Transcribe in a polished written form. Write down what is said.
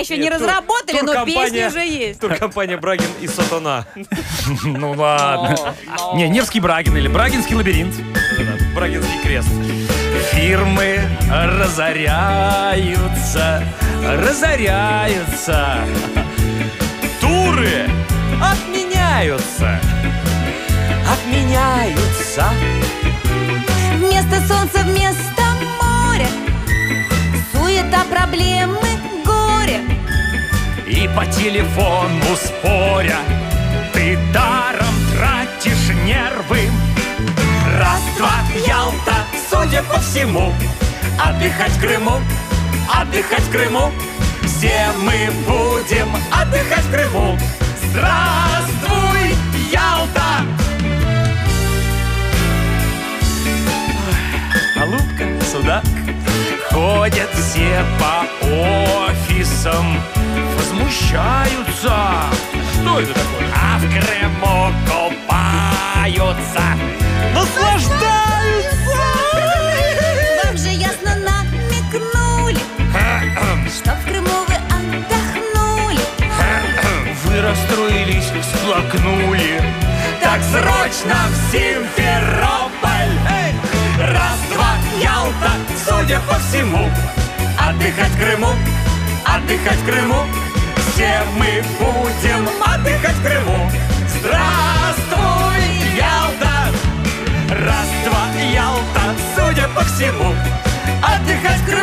еще не разработали, но песни уже есть. Туркомпания «Брагин и Сатана». Ну ладно. Не, Невский Брагин или Брагинский лабиринт. Брагинский крест. Фирмы разоряются, разоряются. Туры отменяются, отменяются. Вместо солнца, вместо моря, суета, проблемы, горе. И по телефону споря ты даром тратишь нервы. Раз, два, Ялта, судя по всему, отдыхать в Крыму, отдыхать в Крыму. Все мы будем отдыхать в Крыму. Здравствуй, Ялта! Ой, голубка, судак. Ходят все по офисам, возмущаются. Что это такое? А в Крыму купаются, наслаждаются. Вам же ясно намекнули, что в Крыму вы отдохнули. Вы расстроились, всплакнули. Так срочно в Симферополь. Раз, два, Ялта, судя по всему, отдыхать в Крыму, отдыхать в Крыму. Все мы будем отдыхать в Крыму. Здравствуй, Ялта! Раз, два, Ялта, судя по всему, отдыхать в Крыму.